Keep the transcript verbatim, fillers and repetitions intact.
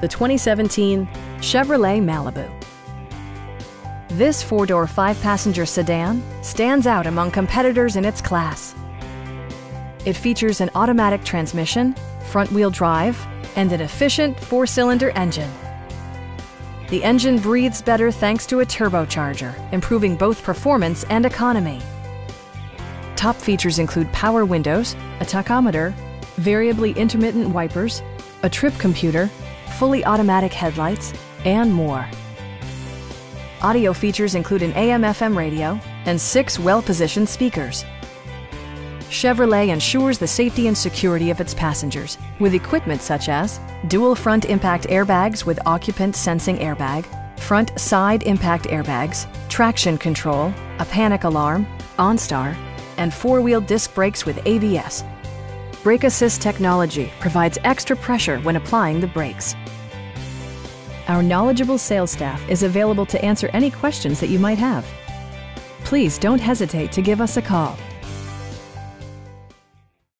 the twenty seventeen Chevrolet Malibu. This four-door, five-passenger sedan stands out among competitors in its class. It features an automatic transmission, front-wheel drive, and an efficient four-cylinder engine. The engine breathes better thanks to a turbocharger, improving both performance and economy. Top features include power windows, a tachometer, variably intermittent wipers, a trip computer, fully automatic headlights, and more. Audio features include an A M F M radio and six well-positioned speakers. Chevrolet ensures the safety and security of its passengers with equipment such as dual front impact airbags with occupant sensing airbag, front side impact airbags, traction control, a panic alarm, OnStar, and four-wheel disc brakes with A B S. Brake assist technology provides extra pressure when applying the brakes. Our knowledgeable sales staff is available to answer any questions that you might have. Please don't hesitate to give us a call.